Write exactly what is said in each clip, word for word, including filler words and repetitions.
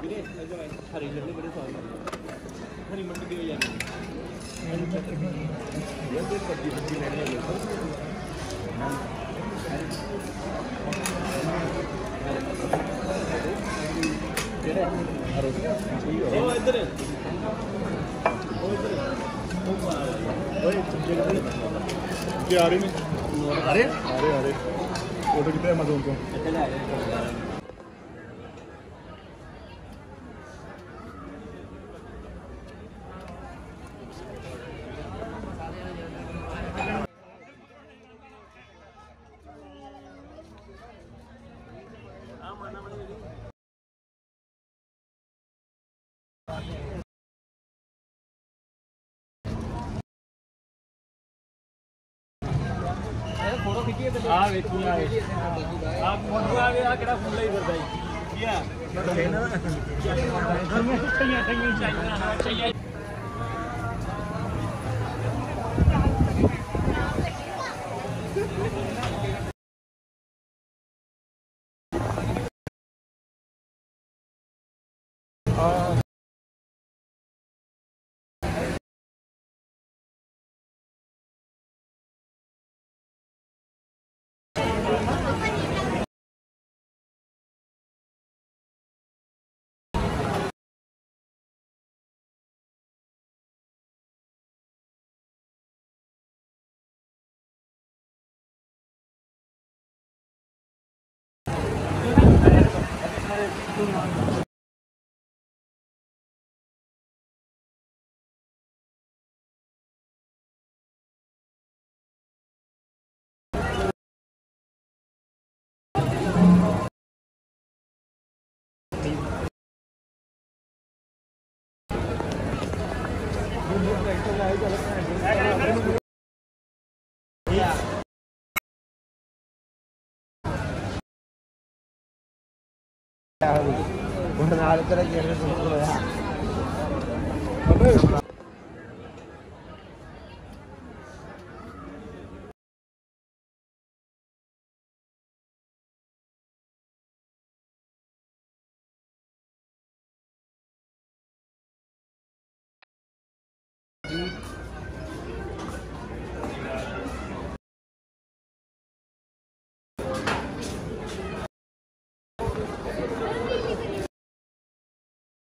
आ रही अरे अरे अरे फोटो कितने अमेज़न को ਆ ਵੇਖੂ ਆ ਆ ਫੋਟੋ ਆ ਗਿਆ ਕਿਹੜਾ ਫੋਨ ਲਈ ਫਿਰਦਾ ਜੀ ਯਾ ਨਾ ਘਰ ਮੇ ਟੰਗੀਆਂ ਟੰਗੀਆਂ ਚਾਹੀਦਾ ਨਾ ਚਾਹੀਏ नाल तरह के सुन रहा है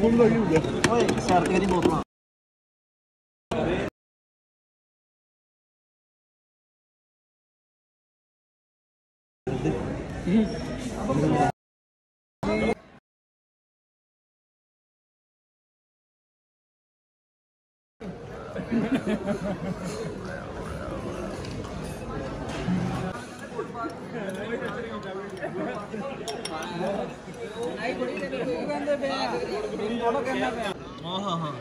बोल रही हूं ओए सर तेरी बोतल नहीं बड़ी नहीं कहंदे पे इन दोनों कहंदे पे हां हां हां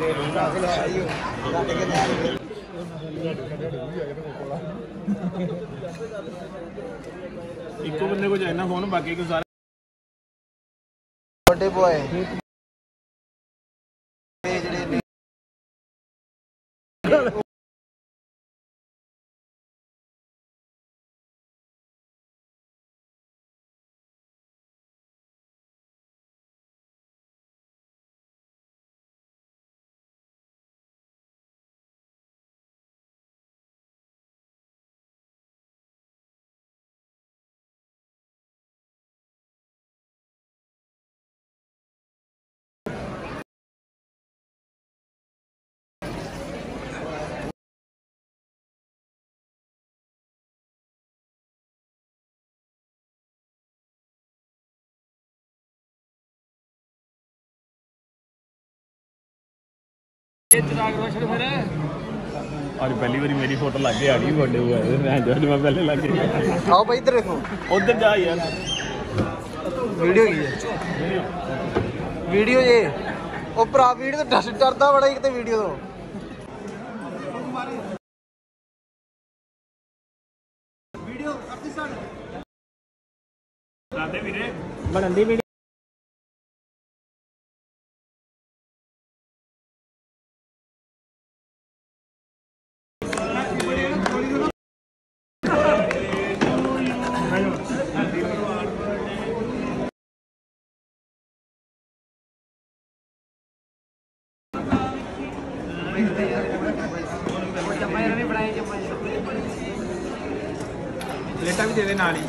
ले रहा है जाके जाके इको बंदे को जाना फोन बाकी को सारे छोटे बॉय और पहली बार मेरी फोटो लागे आ गई बर्थडे हुआ है। मैं जब मैं पहले लागे आओ भाई इधर देखो, उधर जा यार। वीडियो की है वीडियो ये ओ भरा वीडियो तो डस डरदा बड़ा एक ते वीडियो तो वीडियो अपनी साइड दादे वीरे बनंदी वीडियो लेटा भी दे दे नाल ही।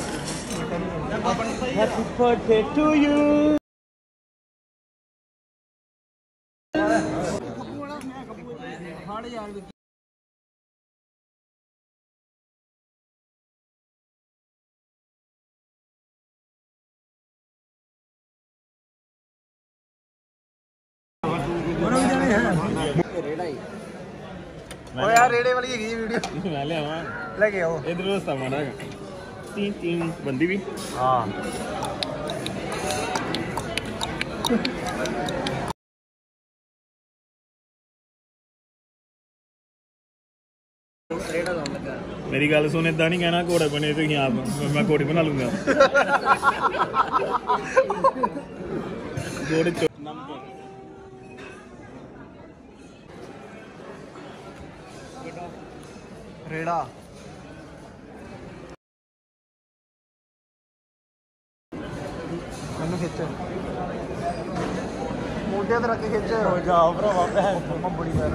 Happy birthday to you. हां यार ओ यार रेड़े वाली है वीडियो। मैं ले आवा ले के आओ इधर दोस्त हमारा तीन तीन बंदी भी हां रेड़ा दो लगा। मेरी गल सुन, इदा नहीं कहना घोड़े बने तुम आप, मैं घोड़ी बना लूंगा। घोड़े नंबर रेड़ा मैं खिच मोटे तरह के खिच हो जाओ भरावा भैन मम्मा बड़ी पैर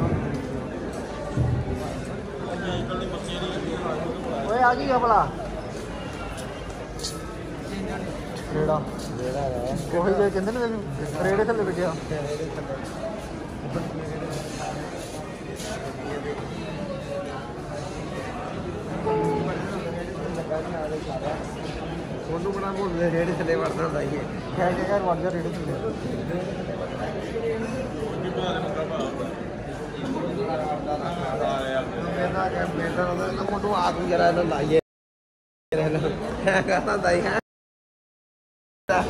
ओए आ गई अपना रेड़ा रेड़ा कोई जो कहते ना रेड़े थले बैठे रेड़े थले सोनू बना को रेड चले वर्दा चाहिए क्या क्या वर्दा रेड चले मेरा क्या मेरा ना मोटू आदमी जरा ना लाइए रहना क्या करना चाहिए सत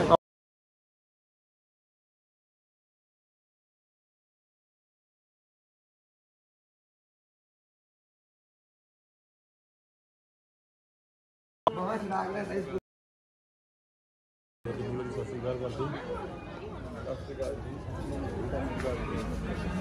श्री अकाल।